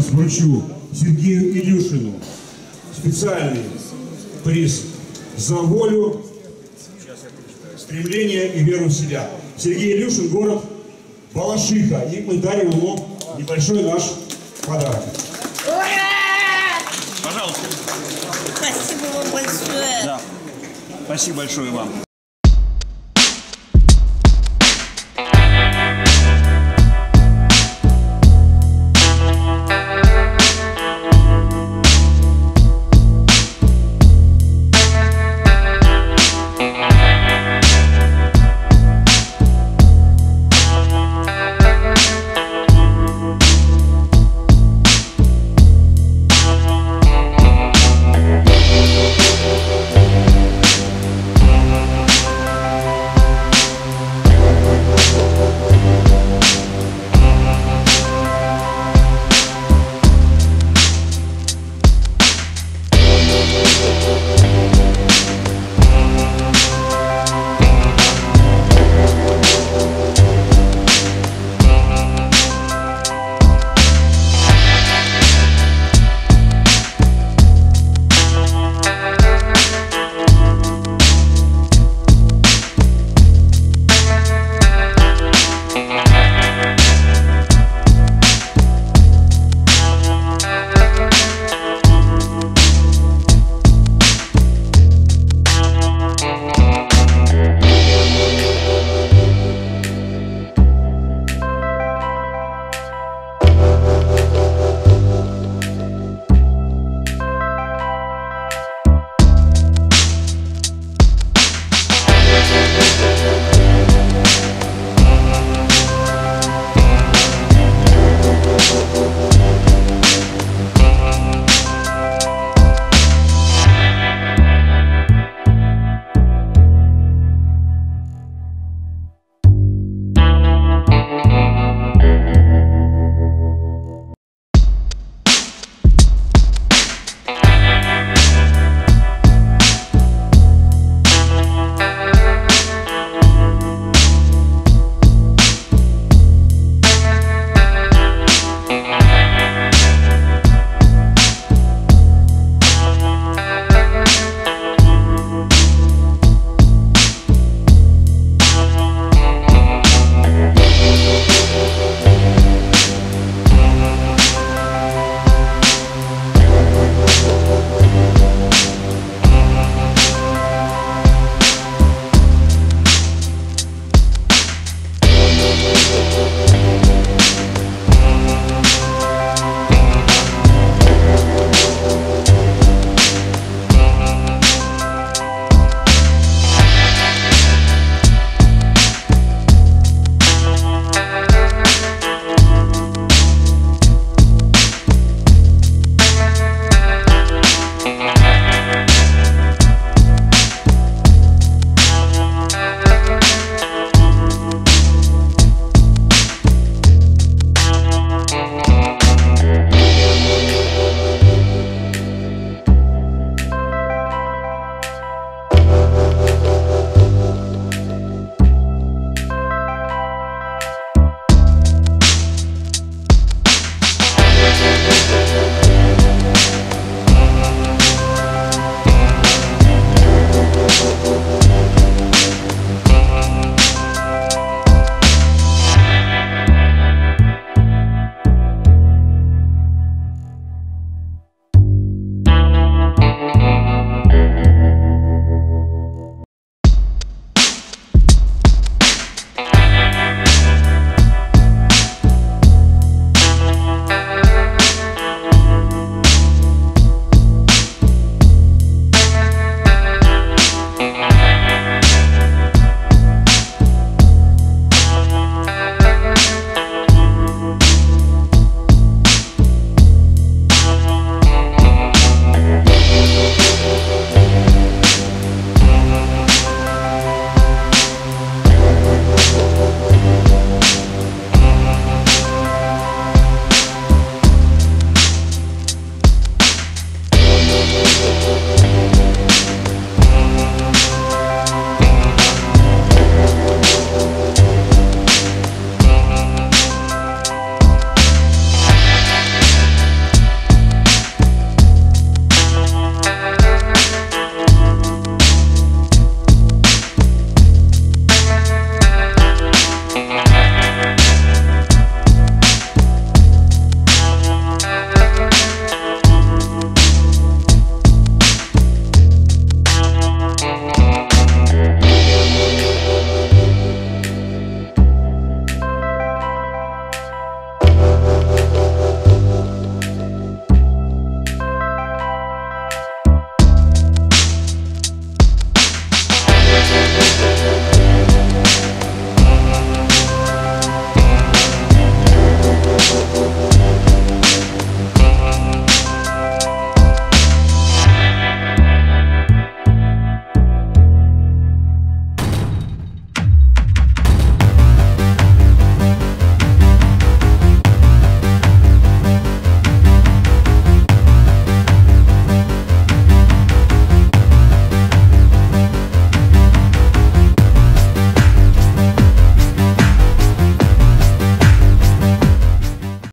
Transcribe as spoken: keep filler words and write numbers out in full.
сейчас вручу Сергею Илюшину специальный приз за волю, стремление и веру в себя. Сергей Илюшин, город Балашиха. И мы дарим ему небольшой наш подарок. Ура! Пожалуйста. Спасибо вам большое. Да. Спасибо большое вам. We'll be right back.